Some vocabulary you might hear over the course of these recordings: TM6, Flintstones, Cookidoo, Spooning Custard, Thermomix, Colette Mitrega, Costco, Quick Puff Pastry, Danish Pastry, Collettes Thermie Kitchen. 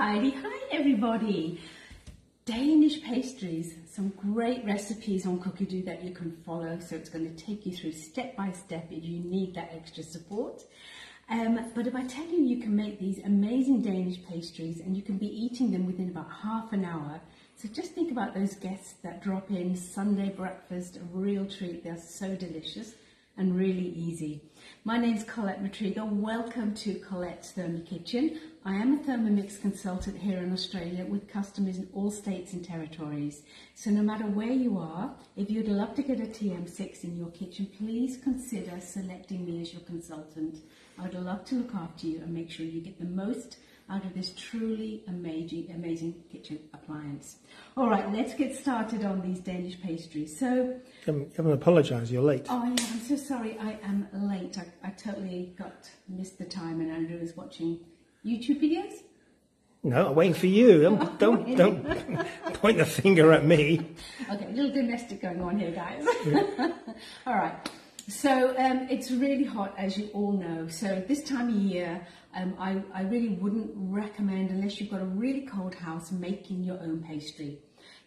Heidi, hi everybody! Danish Pastries, some great recipes on Cookidoo that you can follow, so it's going to take you through step by step if you need that extra support. But if I tell you, you can make these amazing Danish pastries and you can be eating them within about half an hour. So just think about those guests that drop in Sunday breakfast, a real treat. They're so delicious and really easy. My name's Colette Mitrega. Welcome to Colette's Thermi Kitchen. I am a Thermomix consultant here in Australia with customers in all states and territories. So no matter where you are, if you'd love to get a TM6 in your kitchen, please consider selecting me as your consultant. I would love to look after you and make sure you get the most out of this truly amazing kitchen appliance. All right, let's get started on these Danish pastries. So, come and apologise, you're late. Oh yeah, I'm so sorry, I am late. I totally missed the time, and Andrew was watching YouTube videos. No, I'm waiting for you. Don't point the finger at me. Okay, a little domestic going on here, guys. All right. So it's really hot, as you all know, so this time of year I really wouldn't recommend, unless you've got a really cold house, making your own pastry.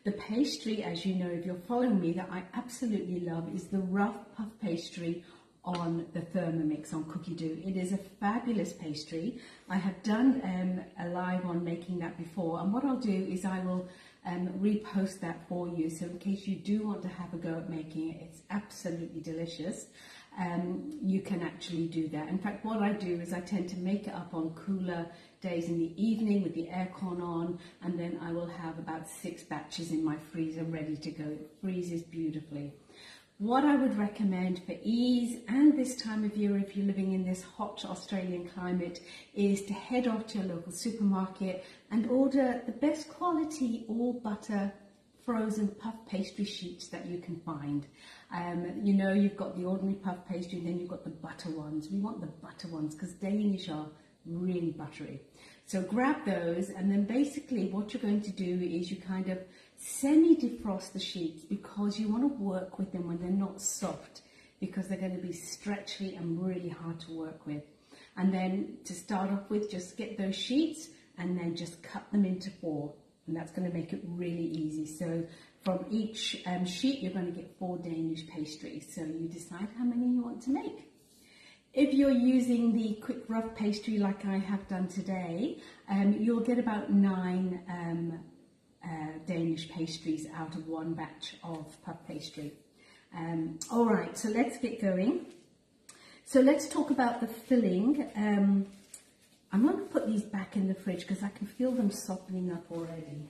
The pastry, as you know if you're following me, that I absolutely love is the rough puff pastry on the Thermomix on Cookidoo. It is a fabulous pastry. I have done a live on making that before, and what I'll do is I will repost that for you, so in case you do want to have a go at making it, it's absolutely delicious. You can actually do that. In fact, what I do is I tend to make it up on cooler days in the evening with the aircon on, and then I will have about 6 batches in my freezer ready to go. It freezes beautifully. What I would recommend for ease and this time of year if you're living in this hot Australian climate is to head off to your local supermarket and order the best quality all butter frozen puff pastry sheets that you can find. You know, you've got the ordinary puff pastry and then you've got the butter ones. We want the butter ones because Danish are really buttery. So grab those, and then basically what you're going to do is you kind of semi-defrost the sheets, because you want to work with them when they're not soft, because they're going to be stretchy and really hard to work with. And then to start off with, just get those sheets and then just cut them into 4, and that's going to make it really easy. So from each sheet you're going to get 4 Danish pastries, so you decide how many you want to make. If you're using the quick rough pastry like I have done today, you'll get about 9 Danish pastries out of 1 batch of puff pastry. All right, so let's get going. So let's talk about the filling. I'm going to put these back in the fridge because I can feel them softening up already.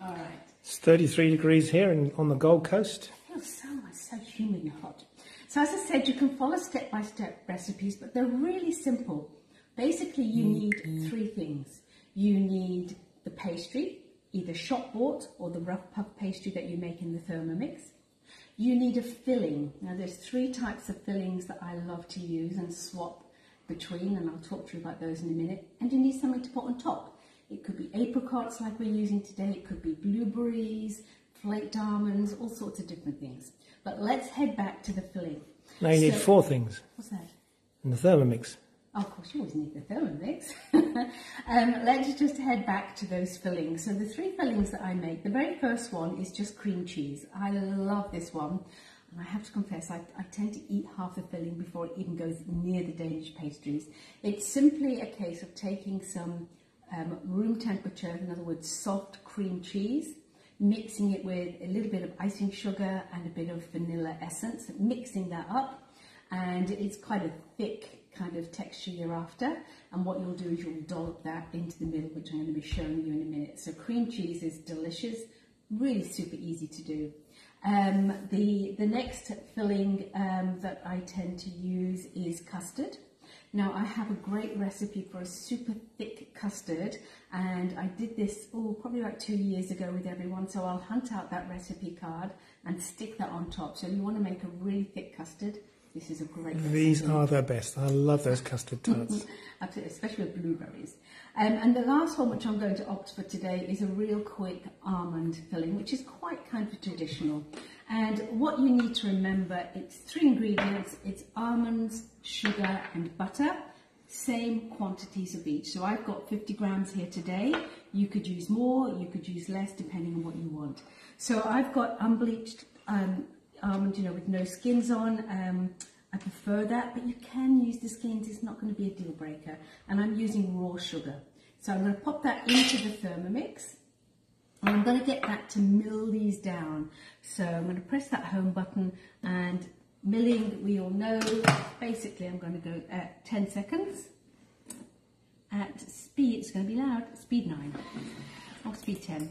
All right. It's 33 degrees here on the Gold Coast. It feels so humid and hot. So as I said, you can follow step-by-step recipes, but they're really simple. Basically, you need 3 things. You need the pastry, either shop-bought or the rough puff pastry that you make in the Thermomix. You need a filling. Now, there's 3 types of fillings that I love to use and swap between, and I'll talk to you about those in a minute. And you need something to put on top. It could be apricots like we're using today, it could be blueberries, flaked almonds, all sorts of different things. But let's head back to the filling. Now you need 4 things. What's that? And the Thermomix. Oh, of course, you always need the Thermomix. Let's just head back to those fillings. So the 3 fillings that I make, the very first one is just cream cheese. I love this one. And I have to confess, I tend to eat half the filling before it even goes near the Danish pastries. It's simply a case of taking some room temperature, in other words, soft cream cheese, mixing it with a little bit of icing sugar and a bit of vanilla essence, mixing that up, and it's quite a thick kind of texture you're after. And what you'll do is you'll dollop that into the middle, which I'm going to be showing you in a minute. So cream cheese is delicious, really super easy to do. The next filling that I tend to use is custard. Now I have a great recipe for a super thick custard, and I did this probably about 2 years ago with everyone, so I'll hunt out that recipe card and stick that on top. So if you want to make a really thick custard, this is a great recipe. These are the best. I love those custard tarts. Absolutely, especially with blueberries. And the last one, which I'm going to opt for today, is a real quick almond filling, which is quite kind of traditional. And what you need to remember, it's 3 ingredients, it's almonds, sugar and butter, same quantities of each. So I've got 50 grams here today. You could use more, you could use less, depending on what you want. So I've got unbleached almond, you know, with no skins on. I prefer that, but you can use the skins, it's not going to be a deal breaker. And I'm using raw sugar. So I'm going to pop that into the Thermomix. And I'm going to get that to mill these down. So I'm going to press that home button, and milling, we all know, basically I'm going to go at 10 seconds. At speed, it's going to be loud, speed 9 or speed 10.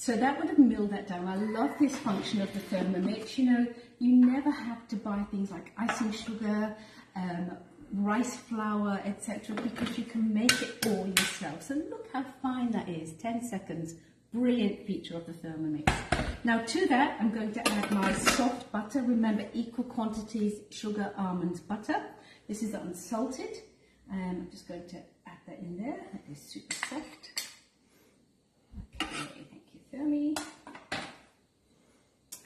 So that would have milled that down. I love this function of the Thermomix. You know, you never have to buy things like icing sugar, rice flour, etc., because you can make it all yourself. So look how fine that is, 10 seconds. Brilliant feature of the Thermomix. Now to that, I'm going to add my soft butter. Remember, equal quantities, sugar, almonds, butter. This is unsalted. I'm just going to add that in there. That is super soft.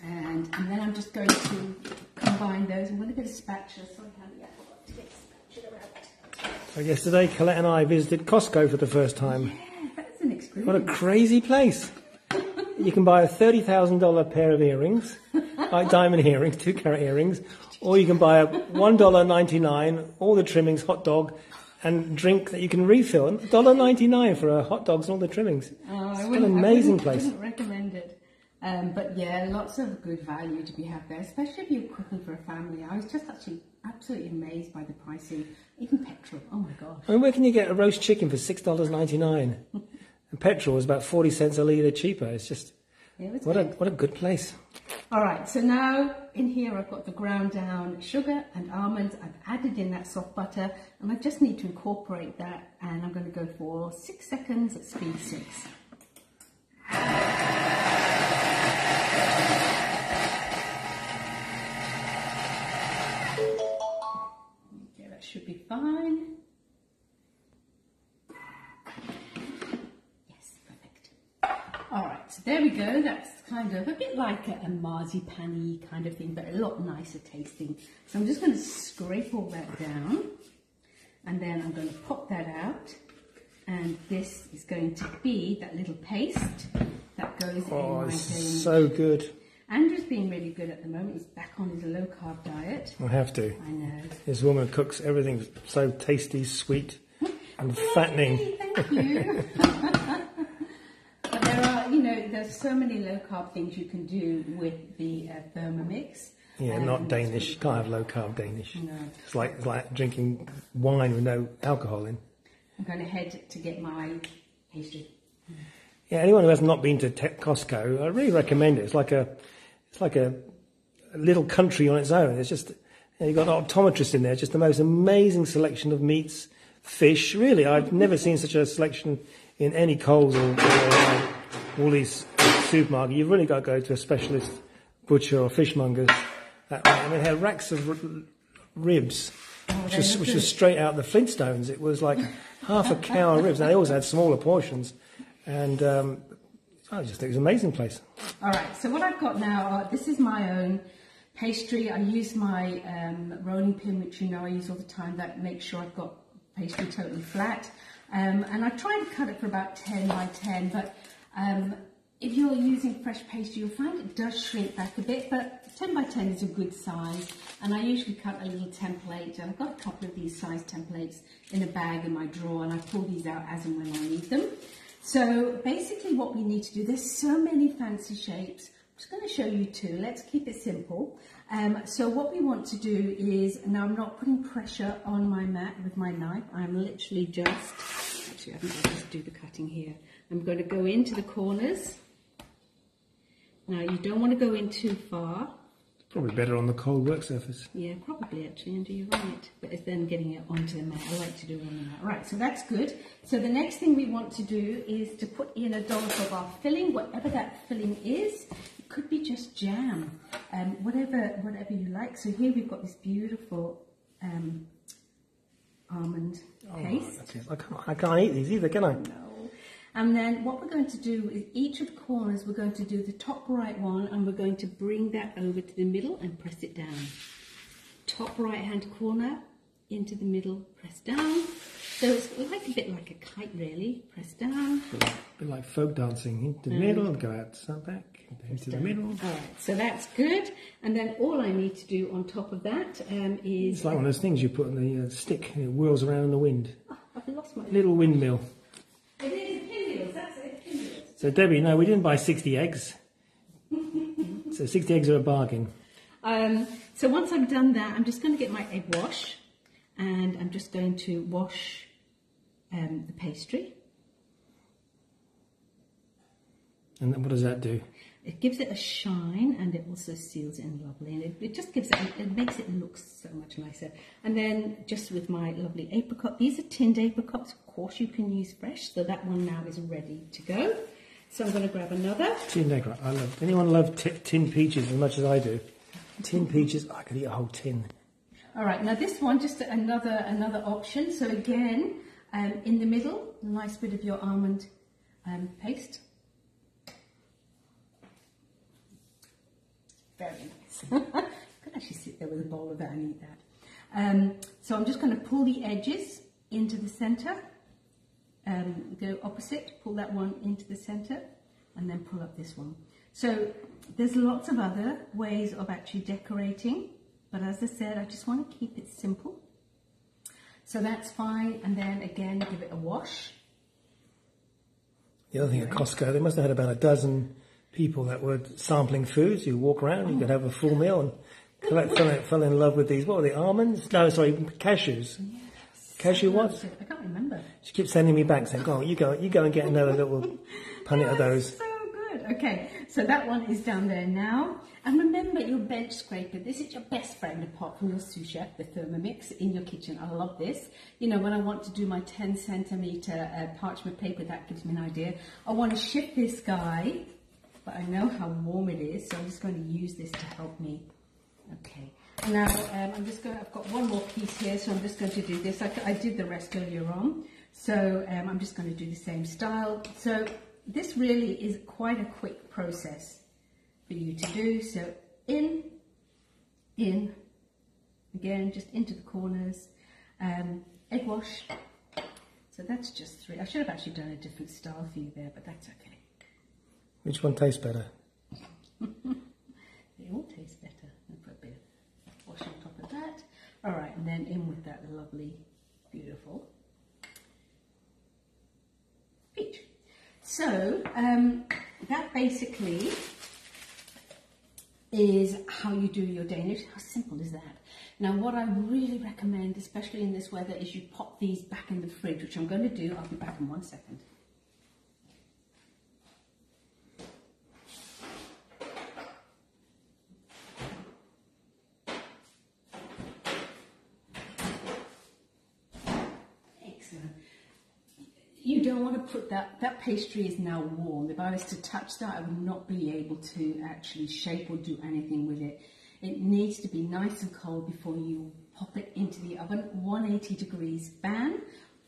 And then I'm just going to combine those. I'm going to get a spatula. Sorry, honey, I forgot to get a spatula out. So yesterday, Colette and I visited Costco for the first time. Yeah, that's an experience. What a crazy place. You can buy a $30,000 pair of earrings, like diamond earrings, 2-carat earrings, or you can buy a $1.99, all the trimmings, hot dog, and drink that you can refill. $1.99 for hot dogs and all the trimmings. Oh, it's an amazing place. I wouldn't recommend it. But yeah, lots of good value to be had there, especially if you're cooking for a family. I was just actually absolutely amazed by the pricing, even petrol. Oh my God. I mean, where can you get a roast chicken for $6.99? And petrol is about 40 cents a litre cheaper. It's just, what a good place. All right, so now in here I've got the ground down sugar and almonds. I've added in that soft butter, and I just need to incorporate that, and I'm going to go for 6 seconds at speed 6. Should be fine. Yes, perfect. All right, so there we go. That's kind of a bit like a marzipan-y kind of thing, but a lot nicer tasting. So I'm just going to scrape all that down, and then I'm going to pop that out. And this is going to be that little paste that goes in my thing. So good. Andrew's been really good at the moment. He's back on his low-carb diet. I have to. I know. This woman cooks everything so tasty, sweet, and fattening. Thank you. But there are, you know, there's so many low-carb things you can do with the Thermomix. Yeah, not Danish. Can't have low-carb Danish. No. It's like drinking wine with no alcohol in. I'm going to head to get my pastry. Yeah, anyone who has not been to Costco, I really recommend it. It's like a little country on its own. It's just, you've got an optometrist in there, just the most amazing selection of meats, fish. Really, I've never seen such a selection in any Coles or Woolies supermarket. You've really got to go to a specialist butcher or fishmonger's. I mean, they had racks of ribs, which was straight out the Flintstones. It was like half a cow of ribs. Now, they always had smaller portions. And I just think it's an amazing place. All right, so what I've got now, this is my own pastry. I use my rolling pin, which you know I use all the time. That makes sure I've got pastry totally flat. And I try and cut it for about 10 by 10, but if you're using fresh pastry, you'll find it does shrink back a bit, but 10 by 10 is a good size. And I usually cut a little template, and I've got a couple of these size templates in a bag in my drawer, and I pull these out as and when I need them. So basically what we need to do, there's so many fancy shapes. I'm just going to show you two. Let's keep it simple. So what we want to do is, now I'm not putting pressure on my mat with my knife. I'm literally just, actually I think I'll just do the cutting here. I'm going to go into the corners. Now you don't want to go in too far. Probably better on the cold work surface. Yeah, probably actually, and you're right. But it's then getting it onto the mat. I like to do it on the mat. Right, so that's good. So the next thing we want to do is to put in a dollop of our filling, whatever that filling is. It could be just jam, whatever you like. So here we've got this beautiful almond paste. Oh, I can't eat these either, can I? No. And then what we're going to do is each of the corners, we're going to do the top right one, and we're going to bring that over to the middle and press it down. Top right hand corner into the middle, press down. So it's like a bit like a kite really, press down. A bit like folk dancing, into the middle, and go out the back, into the middle. Alright, so that's good. And then all I need to do on top of that is... It's like one of those things you put on the stick and it whirls around in the wind. Oh, I've lost my... Little windmill. It is pinwheels, that's it, pinwheels. So Debbie, no, we didn't buy 60 eggs. So 60 eggs are a bargain. So once I've done that, I'm just going to get my egg wash, and I'm just going to wash the pastry. And then what does that do? It gives it a shine, and it also seals it in lovely, and it just gives it, it makes it look so much nicer. And then just with my lovely apricot, these are tinned apricots, of course you can use fresh, so that one now is ready to go. So I'm going to grab another. Tinned apricot, I love, anyone love tinned peaches as much as I do? Tinned peaches, I could eat a whole tin. All right, now this one, just another option. So again, in the middle, a nice bit of your almond paste. Very nice. I could actually sit there with a bowl of that and eat that. So I'm just going to pull the edges into the centre. Go opposite, pull that one into the centre, and then pull up this one. So there's lots of other ways of actually decorating, but as I said, I just want to keep it simple. So that's fine, and then again, give it a wash. The other thing at Costco, they must have had about a dozen people that were sampling foods. You walk around, you could have a full meal, and Colette fell in love with these, what were they, almonds? No, sorry, cashews. Yes. Cashew what? I can't remember. She keeps sending me back saying, go on, you go and get another little punnet of those. Okay, so that one is down there now. And remember your bench scraper. This is your best friend apart from your sous chef, the Thermomix, in your kitchen. I love this. You know, when I want to do my 10-centimeter parchment paper, that gives me an idea. I want to shift this guy, but I know how warm it is, so I'm just going to use this to help me. Okay, now I've got one more piece here, so I'm just going to do this. I did the rest earlier on, so I'm just going to do the same style. So this really is quite a quick process for you to do. So in, again, just into the corners, egg wash. So that's just three. I should have actually done a different style for you there, but that's okay. Which one tastes better? They all taste better. I'll put a bit of wash on top of that. All right, and then in with that lovely, beautiful peach. So that basically is how you do your Danish. How simple is that? Now what I really recommend, especially in this weather, is you pop these back in the fridge, which I'm going to do. I'll be back in 1 second. You don't want to put that pastry is now warm. If I was to touch that, I would not be able to actually shape or do anything with it. It needs to be nice and cold before you pop it into the oven. 180 degrees fan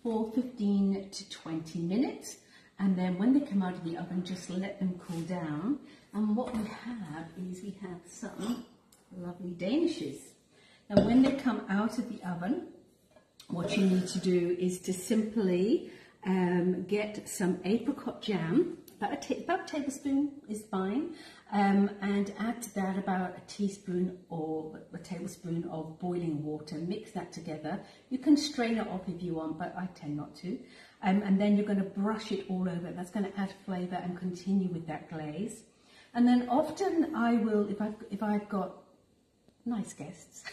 for 15 to 20 minutes. And then when they come out of the oven, just let them cool down. And what we have is we have some lovely Danishes. Now when they come out of the oven, what you need to do is to simply get some apricot jam, about a tablespoon is fine, and add to that about a teaspoon or a tablespoon of boiling water. Mix that together. You can strain it off if you want, but I tend not to. And then you're going to brush it all over. That's going to add flavour and continue with that glaze. And then often I will, if I've got nice guests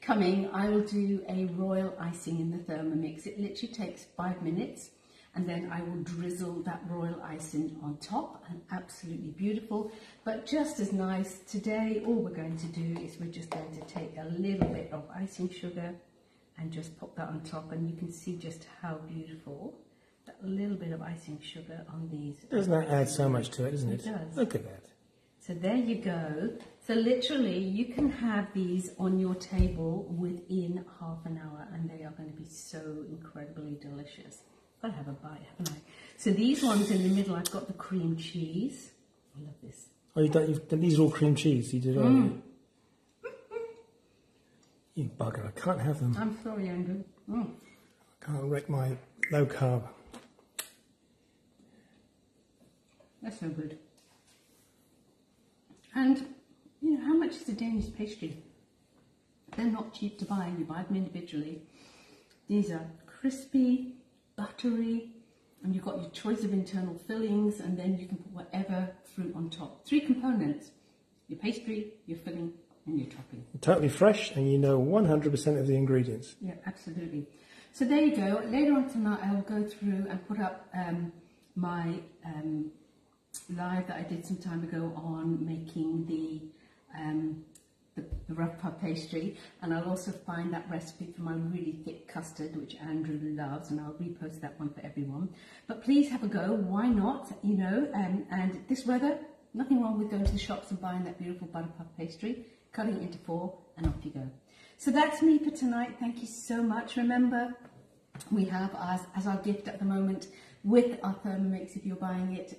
coming, I will do a royal icing in the Thermomix. It literally takes 5 minutes, and then I will drizzle that royal icing on top, and absolutely beautiful, but just as nice. Today, all we're going to do is we're just going to take a little bit of icing sugar and just pop that on top, and you can see just how beautiful that little bit of icing sugar on these. Doesn't that add so much to it, doesn't it? It does. Look at that. So there you go. So literally you can have these on your table within half an hour and they are going to be so incredibly delicious. Gotta have a bite, haven't I? So these ones in the middle, I've got the cream cheese. I love this. Oh, these are all cream cheese, you did, aren't you? You bugger, I can't have them. I'm sorry, Andrew. Mm. I can't wreck my low carb. That's so good. And, you know, how much is a Danish pastry? They're not cheap to buy. You buy them individually. These are crispy, buttery, and you've got your choice of internal fillings, and then you can put whatever fruit on top. Three components: your pastry, your filling, and your topping. Totally fresh, and you know 100% of the ingredients. Yeah, absolutely. So there you go. Later on tonight, I will go through and put up my live that I did some time ago on making the rough puff pastry, and I'll also find that recipe for my really thick custard, which Andrew loves, and I'll repost that one for everyone. But please have a go, why not, you know, and this weather, nothing wrong with going to the shops and buying that beautiful butter puff pastry, cutting it into four, and off you go. So that's me for tonight. Thank you so much. Remember, we have, as our gift at the moment, with our Thermomix, if you're buying it,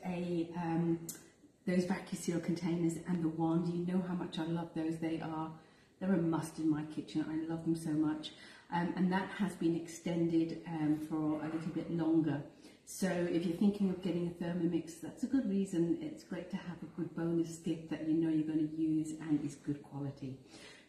those vacuum seal containers and the wand. You know how much I love those. They're a must in my kitchen. I love them so much. And that has been extended for a little bit longer. So if you're thinking of getting a Thermomix, that's a good reason. It's great to have a good bonus gift that you know you're going to use and is good quality.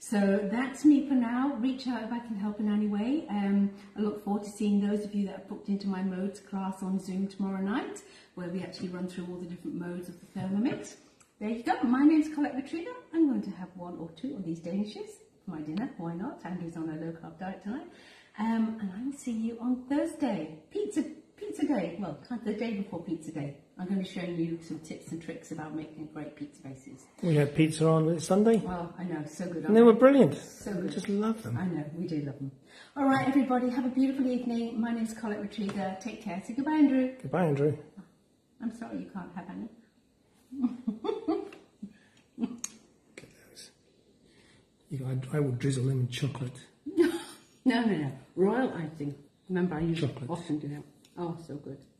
So that's me for now. Reach out if I can help in any way. I look forward to seeing those of you that are booked into my modes class on Zoom tomorrow night, where we actually run through all the different modes of the Thermomix. There you go. My name's Colette Mitrega. I'm going to have one or two of these Danishes for my dinner. Why not? Andrew's on a low-carb diet tonight. And I will see you on Thursday. Pizza day. Well, the day before pizza day. I'm going to be showing you some tips and tricks about making great pizza bases. We had pizza on Sunday. Well, I know, so good. And they were brilliant. So good. I just love them. I know, we do love them. All right, everybody, have a beautiful evening. My name's Colette Mitrega. Take care. Say goodbye, Andrew. Goodbye, Andrew. I'm sorry you can't have any. Get those. I will drizzle them in chocolate. No, no, no. Royal icing. Remember, I used to often do that. Oh, so good.